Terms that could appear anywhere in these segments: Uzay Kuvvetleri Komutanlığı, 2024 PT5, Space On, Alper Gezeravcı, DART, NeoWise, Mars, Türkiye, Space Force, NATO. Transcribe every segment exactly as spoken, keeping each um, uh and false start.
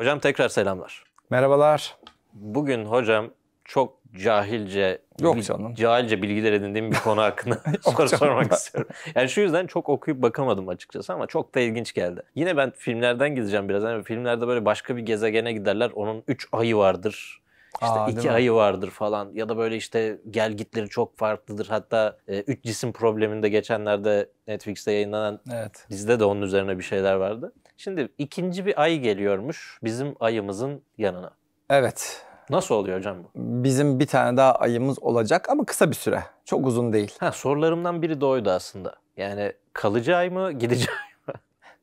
Hocam tekrar selamlar. Merhabalar. Bugün hocam çok cahilce Yok canım. cahilce bilgiler edindiğim bir konu hakkında soru sormak istiyorum. Yani şu yüzden çok okuyup bakamadım açıkçası ama çok da ilginç geldi. Yine ben filmlerden gideceğim biraz. Yani filmlerde böyle başka bir gezegene giderler. Onun üç ayı vardır. İşte Aa, iki ayı vardır falan ya da böyle işte gel gitleri çok farklıdır. Hatta e, üç cisim probleminde geçenlerde Netflix'te yayınlanan evet. dizide de onun üzerine bir şeyler vardı. Şimdi ikinci bir ay geliyormuş bizim ayımızın yanına. Evet. Nasıl oluyor hocam bu? Bizim bir tane daha ayımız olacak ama kısa bir süre. Çok uzun değil. Ha, sorularımdan biri de oydu aslında. Yani kalıcı ay mı, gidici ay?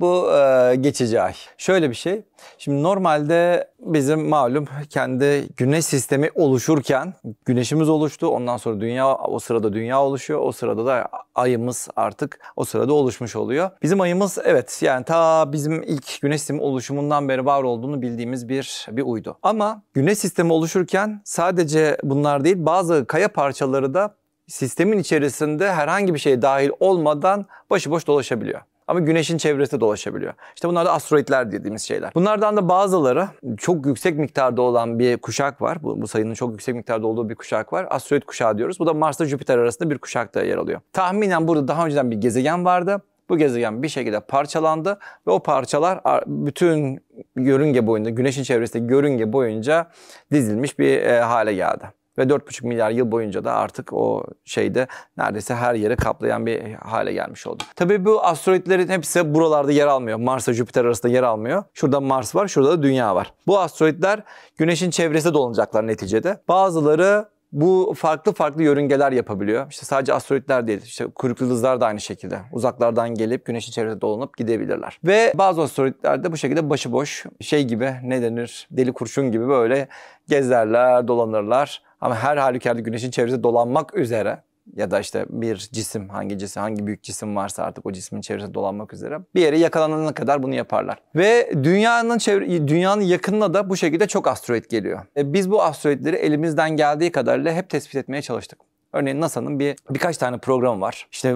Bu e, geçici ay. Şöyle bir şey. Şimdi normalde bizim malum kendi güneş sistemi oluşurken güneşimiz oluştu. Ondan sonra dünya, o sırada dünya oluşuyor. O sırada da ayımız artık o sırada oluşmuş oluyor. Bizim ayımız evet yani ta bizim ilk güneş sistemi oluşumundan beri var olduğunu bildiğimiz bir bir uydu. Ama güneş sistemi oluşurken sadece bunlar değil bazı kaya parçaları da sistemin içerisinde herhangi bir şey dahil olmadan başıboş dolaşabiliyor. Ama güneşin çevresinde dolaşabiliyor. İşte bunlar da asteroidler dediğimiz şeyler. Bunlardan da bazıları çok yüksek miktarda olan bir kuşak var. Bu, bu sayının çok yüksek miktarda olduğu bir kuşak var. Asteroid kuşağı diyoruz. Bu da Mars'ta Jüpiter arasında bir kuşakta yer alıyor. Tahminen burada daha önceden bir gezegen vardı. Bu gezegen bir şekilde parçalandı ve o parçalar bütün yörünge boyunca, güneşin çevresindeki yörünge boyunca dizilmiş bir e, hale geldi. Ve dört buçuk milyar yıl boyunca da artık o şeyde neredeyse her yere kaplayan bir hale gelmiş oldu. Tabii bu asteroidlerin hepsi buralarda yer almıyor. Mars'la Jüpiter arasında yer almıyor. Şurada Mars var, şurada da Dünya var. Bu asteroidler Güneş'in çevresinde dolanacaklar neticede. Bazıları bu farklı farklı yörüngeler yapabiliyor. İşte sadece asteroidler değil, işte kuyruklu yıldızlar da aynı şekilde uzaklardan gelip güneşin çevresinde dolanıp gidebilirler. Ve bazı asteroidler de bu şekilde başıboş şey gibi ne denir deli kurşun gibi böyle gezerler, dolanırlar. Ama her halükarda güneşin çevresinde dolanmak üzere ya da işte bir cisim hangi cisim hangi büyük cisim varsa artık o cismin çevresinde dolanmak üzere bir yere yakalanana kadar bunu yaparlar. Ve dünyanın çevre, dünyanın yakınına da bu şekilde çok asteroid geliyor. E biz bu asteroidleri elimizden geldiği kadarıyla hep tespit etmeye çalıştık. Örneğin NASA'nın bir birkaç tane programı var. İşte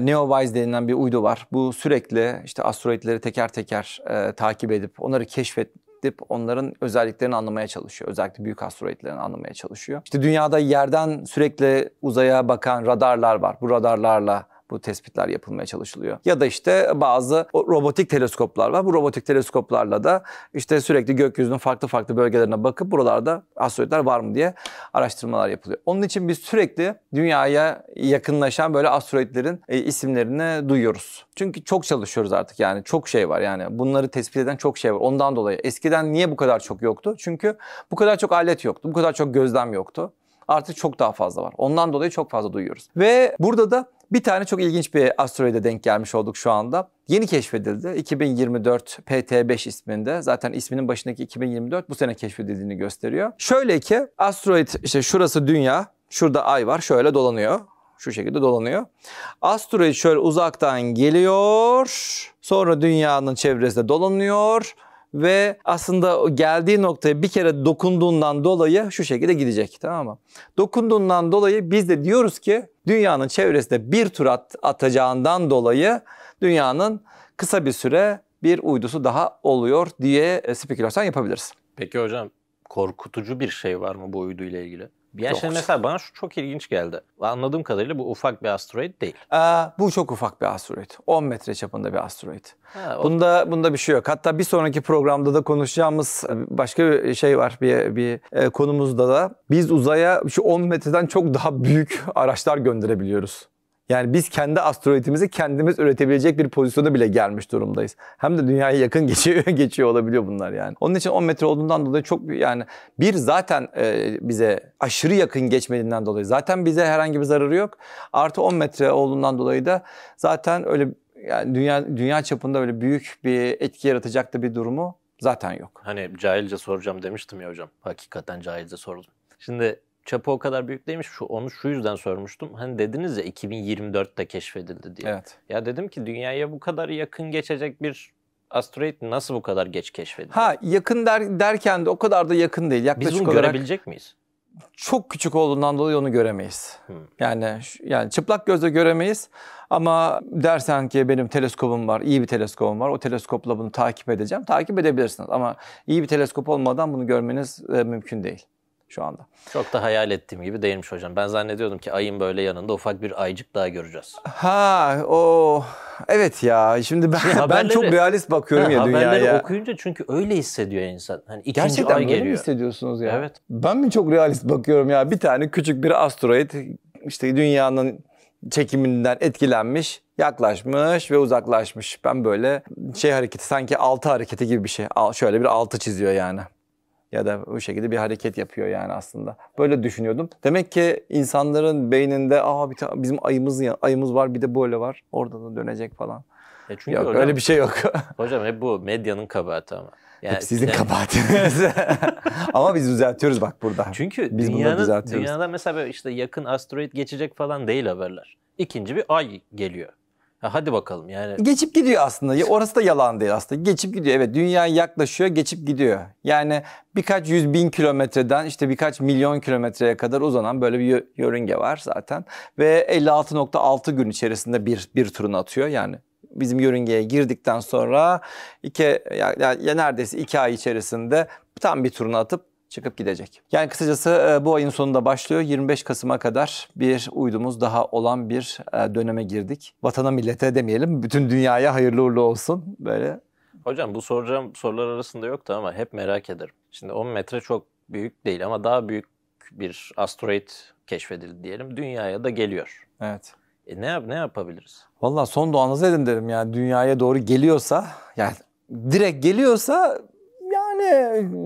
NeoWise denilen bir uydu var. Bu sürekli işte asteroidleri teker teker e, takip edip onları keşfet onların özelliklerini anlamaya çalışıyor. Özellikle büyük asteroidlerini anlamaya çalışıyor. İşte dünyada yerden sürekli uzaya bakan radarlar var. Bu radarlarla bu tespitler yapılmaya çalışılıyor. Ya da işte bazı robotik teleskoplar var. Bu robotik teleskoplarla da işte sürekli gökyüzünün farklı farklı bölgelerine bakıp buralarda asteroidler var mı diye araştırmalar yapılıyor. Onun için biz sürekli dünyaya yakınlaşan böyle asteroidlerin isimlerini duyuyoruz. Çünkü çok çalışıyoruz artık yani çok şey var yani bunları tespit eden çok şey var. Ondan dolayı eskiden niye bu kadar çok yoktu? Çünkü bu kadar çok alet yoktu, bu kadar çok gözlem yoktu. Artık çok daha fazla var. Ondan dolayı çok fazla duyuyoruz. Ve burada da bir tane çok ilginç bir asteroide denk gelmiş olduk şu anda. Yeni keşfedildi. iki bin yirmi dört P T beş isminde. Zaten isminin başındaki iki bin yirmi dört bu sene keşfedildiğini gösteriyor. Şöyle ki asteroid işte şurası Dünya, şurada Ay var. Şöyle dolanıyor. Şu şekilde dolanıyor. Asteroid şöyle uzaktan geliyor. Sonra Dünya'nın çevresinde dolanıyor. Ve aslında geldiği noktaya bir kere dokunduğundan dolayı şu şekilde gidecek, tamam mı? Dokunduğundan dolayı biz de diyoruz ki dünyanın çevresinde bir tur at atacağından dolayı dünyanın kısa bir süre bir uydusu daha oluyor diye spekülasyon yapabiliriz. Peki hocam korkutucu bir şey var mı bu uyduyla ilgili? Yani şimdi mesela bana şu çok ilginç geldi. Anladığım kadarıyla bu ufak bir asteroid değil. Ee, bu çok ufak bir asteroid. on metre çapında bir asteroid. Ha, bunda bunda bir şey yok. Hatta bir sonraki programda da konuşacağımız başka bir şey var. Bir, bir e, konumuzda da biz uzaya şu on metreden çok daha büyük araçlar gönderebiliyoruz. Yani biz kendi asteroidimizi kendimiz üretebilecek bir pozisyona bile gelmiş durumdayız. Hem de dünyaya yakın geçiyor, geçiyor olabiliyor bunlar yani. Onun için on metre olduğundan dolayı çok yani bir zaten e, bize aşırı yakın geçmediğinden dolayı zaten bize herhangi bir zararı yok. Artı on metre olduğundan dolayı da zaten öyle yani dünya dünya çapında öyle büyük bir etki yaratacak da bir durumu zaten yok. Hani cahilce soracağım demiştim ya hocam. Hakikaten cahilce sordum. Şimdi çapı o kadar büyük değilmiş. Şu, onu şu yüzden sormuştum. Hani dediniz ya iki bin yirmi dörtte keşfedildi diye. Evet. Ya dedim ki dünyaya bu kadar yakın geçecek bir asteroid nasıl bu kadar geç keşfedildi? Ha yakın der, derken de o kadar da yakın değil. Yaklaşık biz bunu olarak görebilecek miyiz? Çok küçük olduğundan dolayı onu göremeyiz. Hmm. Yani yani çıplak gözle göremeyiz. Ama dersen ki benim teleskopum var, iyi bir teleskopum var, o teleskopla bunu takip edeceğim, takip edebilirsiniz. Ama iyi bir teleskop olmadan bunu görmeniz mümkün değil şu anda. Çok da hayal ettiğim gibi değilmiş hocam. Ben zannediyordum ki ayın böyle yanında ufak bir aycık daha göreceğiz. Ha o evet ya. Şimdi ben, haberleri, ben çok realist bakıyorum he, ya dünyaya. Haberleri okuyunca çünkü öyle hissediyor insan. Hani ikinci gerçekten ay geliyor. Gerçekten mi hissediyorsunuz ya? Evet. Ben mi çok realist bakıyorum ya? Bir tane küçük bir asteroid işte dünyanın çekiminden etkilenmiş, yaklaşmış ve uzaklaşmış. Ben böyle şey hareketi, sanki altı hareketi gibi bir şey. Şöyle bir altı çiziyor yani. Ya da bu şekilde bir hareket yapıyor yani aslında. Böyle düşünüyordum. Demek ki insanların beyninde aa bir bizim ayımız ayımız var, bir de böyle var. Oradan da dönecek falan. Ya çünkü yok, hocam, öyle bir şey yok. Hocam hep bu medyanın kabahati ama. Yani, hep sizin yani... kabahatiniz. Ama biz düzeltiyoruz bak burada. Çünkü biz dünyanın, dünyada mesela işte yakın asteroid geçecek falan değil haberler. İkinci bir ay geliyor. Ha, hadi bakalım yani. Geçip gidiyor aslında. Orası da yalan değil aslında. Geçip gidiyor. Evet, dünya yaklaşıyor, geçip gidiyor. Yani birkaç yüz bin kilometreden işte birkaç milyon kilometreye kadar uzanan böyle bir yörünge var zaten. Ve elli altı nokta altı gün içerisinde bir, bir turunu atıyor yani. Bizim yörüngeye girdikten sonra iki, yani neredeyse iki ay içerisinde tam bir turunu atıp çıkıp gidecek. Yani kısacası bu ayın sonunda başlıyor. yirmi beş Kasım'a kadar bir uydumuz daha olan bir döneme girdik. Vatana millete demeyelim, bütün dünyaya hayırlı uğurlu olsun böyle. Hocam bu soracağım sorular arasında yoktu ama hep merak ederim. Şimdi on metre çok büyük değil ama daha büyük bir asteroid keşfedildi diyelim. Dünyaya da geliyor. Evet. E ne, yap ne yapabiliriz? Vallahi son duanızı edin derim yani, dünyaya doğru geliyorsa, yani direkt geliyorsa yani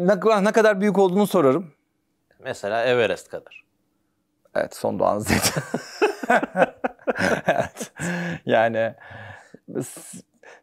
ne, ne kadar büyük olduğunu sorarım. Mesela Everest kadar. Evet, son duanızı edin. Evet. Yani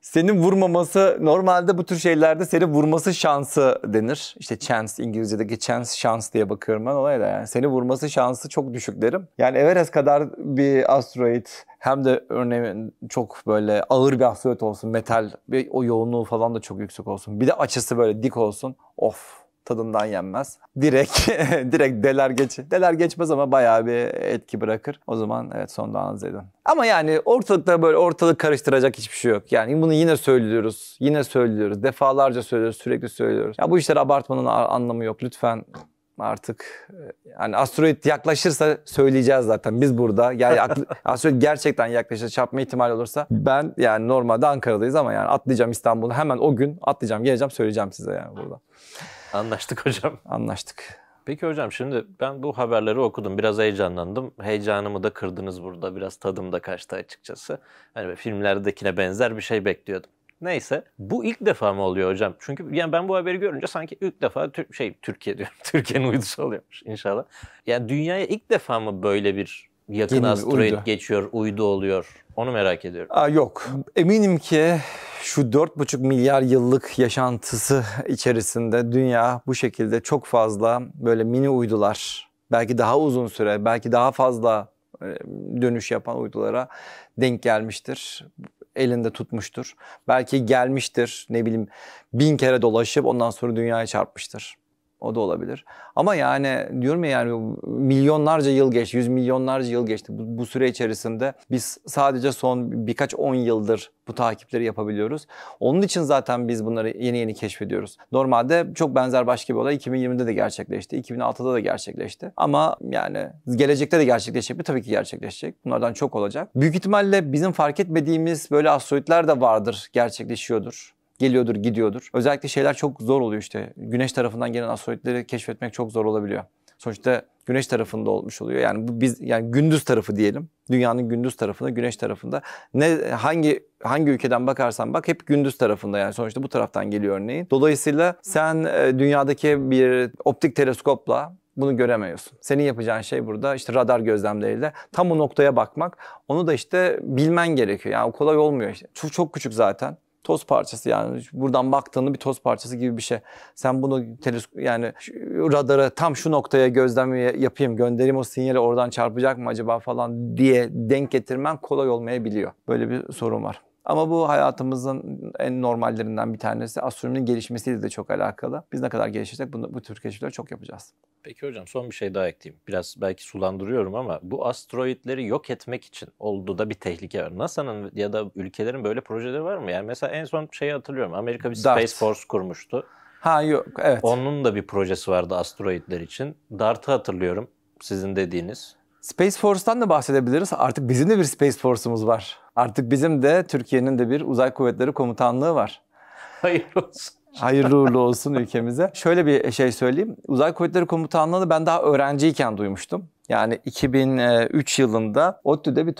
senin vurmaması, normalde bu tür şeylerde seni vurması şansı denir. İşte chance, İngilizce'deki chance, şans diye bakıyorum ben olaya da yani. Seni vurması şansı çok düşük derim. Yani Everest kadar bir asteroid, hem de örneğin çok böyle ağır bir asteroid olsun, metal, bir o yoğunluğu falan da çok yüksek olsun. Bir de açısı böyle dik olsun, of tadından yenmez. Direkt direkt deler geç. Deler geçmez ama bayağı bir etki bırakır. O zaman evet, sonda anzeden. Ama yani ortalıkta böyle ortalık karıştıracak hiçbir şey yok. Yani bunu yine söylüyoruz. Yine söylüyoruz. Defalarca söylüyoruz. Sürekli söylüyoruz. Ya bu işleri abartmanın anlamı yok. Lütfen artık yani asteroid yaklaşırsa söyleyeceğiz zaten. Biz burada yani asteroid gerçekten yaklaşırsa, çarpma ihtimali olursa, ben yani normalde Ankara'dayız ama yani atlayacağım İstanbul'a, hemen o gün atlayacağım, geleceğim, söyleyeceğim size yani burada. Anlaştık hocam. Anlaştık. Peki hocam, şimdi ben bu haberleri okudum. Biraz heyecanlandım. Heyecanımı da kırdınız burada. Biraz tadım da kaçtı açıkçası. Hani filmlerdekine benzer bir şey bekliyordum. Neyse. Bu ilk defa mı oluyor hocam? Çünkü yani ben bu haberi görünce sanki ilk defa tür şey Türkiye diyorum. Türkiye'nin uydusu oluyormuş inşallah. Yani dünyaya ilk defa mı böyle bir yakın asteroid geçiyor, uydu oluyor? Onu merak ediyorum. Aa, yok. Eminim ki şu dört buçuk milyar yıllık yaşantısı içerisinde dünya bu şekilde çok fazla böyle mini uydular, belki daha uzun süre, belki daha fazla dönüş yapan uydulara denk gelmiştir. Elinde tutmuştur. Belki gelmiştir, ne bileyim, bin kere dolaşıp ondan sonra dünyaya çarpmıştır. O da olabilir. Ama yani diyorum ya, yani milyonlarca yıl geçti, yüz milyonlarca yıl geçti. Bu, bu süre içerisinde biz sadece son birkaç on yıldır bu takipleri yapabiliyoruz. Onun için zaten biz bunları yeni yeni keşfediyoruz. Normalde çok benzer başka bir olay iki bin yirmide de gerçekleşti, iki bin altıda da gerçekleşti. Ama yani gelecekte de gerçekleşecek mi? Tabii ki gerçekleşecek. Bunlardan çok olacak. Büyük ihtimalle bizim fark etmediğimiz böyle asteroidler de vardır, gerçekleşiyordur. Geliyordur, gidiyordur. Özellikle şeyler çok zor oluyor işte. Güneş tarafından gelen asteroidleri keşfetmek çok zor olabiliyor. Sonuçta güneş tarafında olmuş oluyor. Yani bu biz yani gündüz tarafı diyelim. Dünyanın gündüz tarafında, güneş tarafında. Ne hangi hangi ülkeden bakarsan bak hep gündüz tarafında yani. Sonuçta bu taraftan geliyor örneğin. Dolayısıyla sen e, dünyadaki bir optik teleskopla bunu göremiyorsun. Senin yapacağın şey burada işte radar gözlemleriyle tam o noktaya bakmak. Onu da işte bilmen gerekiyor. Yani kolay olmuyor işte. Çok, çok küçük zaten. Toz parçası yani, buradan baktığında bir toz parçası gibi bir şey. Sen bunu teleskop yani radara tam şu noktaya gözlem yapayım, göndereyim o sinyali, oradan çarpacak mı acaba falan diye denk getirmen kolay olmayabiliyor. Böyle bir sorun var. Ama bu hayatımızın en normallerinden bir tanesi. Astronominin gelişmesiyle de çok alakalı. Biz ne kadar gelişirsek bunu, bu tür keşifleri çok yapacağız. Peki hocam, son bir şey daha ekleyeyim. Biraz belki sulandırıyorum ama bu asteroidleri yok etmek için olduğu da bir tehlike var. NASA'nın ya da ülkelerin böyle projeleri var mı? Yani mesela en son şeyi hatırlıyorum. Amerika bir Space Dart. Force kurmuştu. Ha yok, evet. Onun da bir projesi vardı asteroidler için. DART'ı hatırlıyorum, sizin dediğiniz. Space Force'tan da bahsedebiliriz. Artık bizim de bir Space Force'umuz var. Artık bizim de, Türkiye'nin de bir Uzay Kuvvetleri Komutanlığı var. Hayırlı olsun. Hayırlı uğurlu olsun ülkemize. Şöyle bir şey söyleyeyim. Uzay Kuvvetleri Komutanlığı'nı ben daha öğrenciyken duymuştum. Yani iki bin üç yılında ODTÜ'de bir,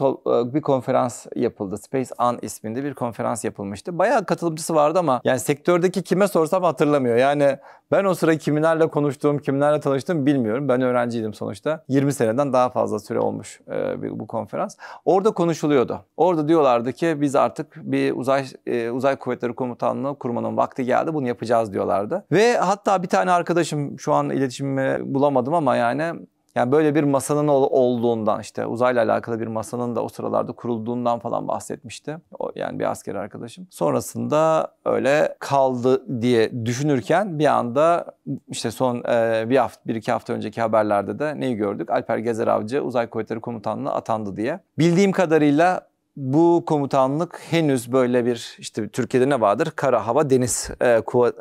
bir konferans yapıldı. Space On isminde bir konferans yapılmıştı. Bayağı katılımcısı vardı ama yani sektördeki kime sorsam hatırlamıyor. Yani ben o sıra kimlerle konuştuğum, kimlerle tanıştım bilmiyorum. Ben öğrenciydim sonuçta. yirmi seneden daha fazla süre olmuş bu konferans. Orada konuşuluyordu. Orada diyorlardı ki biz artık bir uzay uzay kuvvetleri komutanlığı kurmanın vakti geldi. Bunu yapacağız diyorlardı. Ve hatta bir tane arkadaşım, şu an iletişimimi bulamadım ama yani... Yani böyle bir masanın olduğundan, işte uzayla alakalı bir masanın da o sıralarda kurulduğundan falan bahsetmişti. O, yani bir asker arkadaşım. Sonrasında öyle kaldı diye düşünürken bir anda işte son e, bir hafta, bir iki hafta önceki haberlerde de neyi gördük? Alper Gezeravcı Uzay Kuvvetleri Komutanlığı atandı diye. Bildiğim kadarıyla bu komutanlık henüz böyle bir, işte Türkiye'de ne vardır? Kara, hava, deniz e, kuva,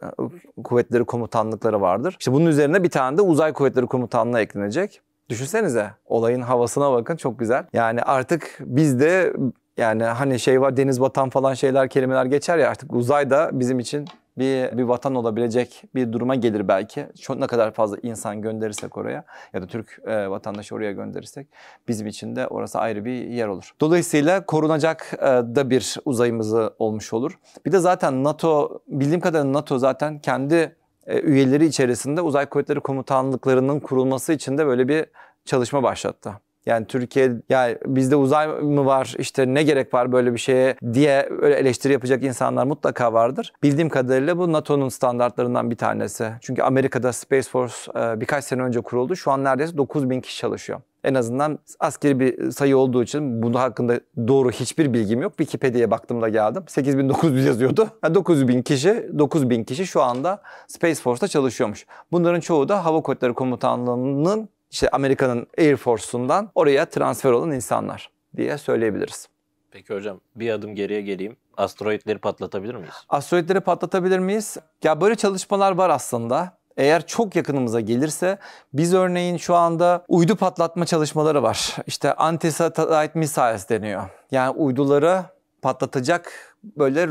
kuvvetleri komutanlıkları vardır. İşte bunun üzerine bir tane de Uzay Kuvvetleri Komutanlığı eklenecek. Düşünsenize, olayın havasına bakın, çok güzel. Yani artık biz de, yani hani şey var, deniz, vatan falan şeyler, kelimeler geçer ya, artık uzay da bizim için bir, bir vatan olabilecek bir duruma gelir belki. Çok, ne kadar fazla insan gönderirsek oraya ya da Türk e, vatandaşı oraya gönderirsek bizim için de orası ayrı bir yer olur. Dolayısıyla korunacak e, da bir uzayımızı olmuş olur. Bir de zaten NATO, bildiğim kadarıyla NATO zaten kendi üyeleri içerisinde Uzay Kuvvetleri Komutanlıklarının kurulması için de böyle bir çalışma başlattı. Yani Türkiye, yani bizde uzay mı var, işte ne gerek var böyle bir şeye diye öyle eleştiri yapacak insanlar mutlaka vardır. Bildiğim kadarıyla bu NATO'nun standartlarından bir tanesi. Çünkü Amerika'da Space Force birkaç sene önce kuruldu. Şu an neredeyse dokuz bin kişi çalışıyor. En azından askeri bir sayı olduğu için bunun hakkında doğru hiçbir bilgim yok. Wikipedia'ya baktığımda geldim. sekiz bin dokuz yüz yazıyordu. Yani dokuz bin kişi, dokuz bin kişi şu anda Space Force'ta çalışıyormuş. Bunların çoğu da Hava Kuvvetleri Komutanlığı'nın, işte Amerika'nın Air Force'undan oraya transfer olan insanlar diye söyleyebiliriz. Peki hocam, bir adım geriye geleyim. Asteroidleri patlatabilir miyiz? Asteroidleri patlatabilir miyiz? Ya böyle çalışmalar var aslında. Eğer çok yakınımıza gelirse, biz örneğin şu anda uydu patlatma çalışmaları var. İşte anti-satellite missiles deniyor. Yani uyduları patlatacak böyle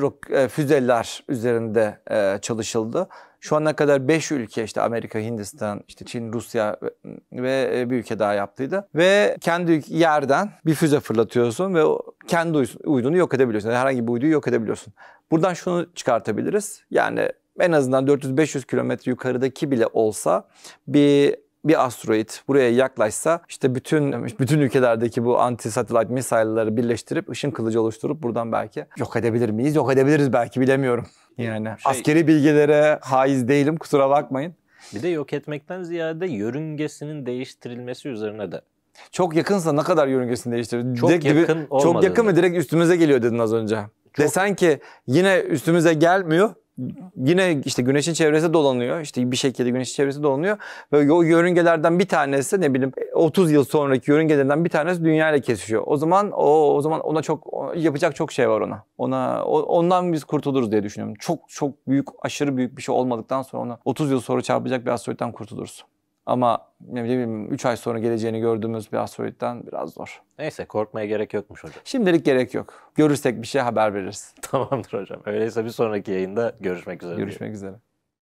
füzeler üzerinde çalışıldı. Şu ana kadar beş ülke, işte Amerika, Hindistan, işte Çin, Rusya ve bir ülke daha yaptıydı. Ve kendi yerden bir füze fırlatıyorsun ve kendi uydunu yok edebiliyorsun. Yani herhangi bir uyduyu yok edebiliyorsun. Buradan şunu çıkartabiliriz. Yani en azından dört yüz beş yüz kilometre yukarıdaki bile olsa bir bir asteroid buraya yaklaşsa, işte bütün bütün ülkelerdeki bu anti-satellite missile'ları birleştirip ışın kılıcı oluşturup buradan belki yok edebilir miyiz? Yok edebiliriz belki, bilemiyorum. Yani şey, askeri bilgilere haiz değilim, kusura bakmayın. Bir de yok etmekten ziyade yörüngesinin değiştirilmesi üzerine de. Çok yakınsa ne kadar yörüngesini değiştirir? Çok direkt yakın gibi, çok yakın mı direkt üstümüze geliyor dedin az önce. Çok... Desen ki yine üstümüze gelmiyor. Yine işte güneşin çevresi dolanıyor. İşte bir şekilde güneşin çevresi dolanıyor. Ve o yörüngelerden bir tanesi, ne bileyim otuz yıl sonraki yörüngelerden bir tanesi dünyayla kesişiyor. O zaman o, o zaman ona çok yapacak çok şey var ona. Ona o, ondan biz kurtuluruz diye düşünüyorum. Çok çok büyük, aşırı büyük bir şey olmadıktan sonra ona otuz yıl sonra çarpacak bir asteroitten kurtuluruz. Ama ne bileyim üç ay sonra geleceğini gördüğümüz bir asteroitten biraz zor. Neyse, korkmaya gerek yokmuş hocam. Şimdilik gerek yok. Görürsek bir şey haber veririz. Tamamdır hocam. Öyleyse bir sonraki yayında görüşmek üzere. Görüşmek üzere.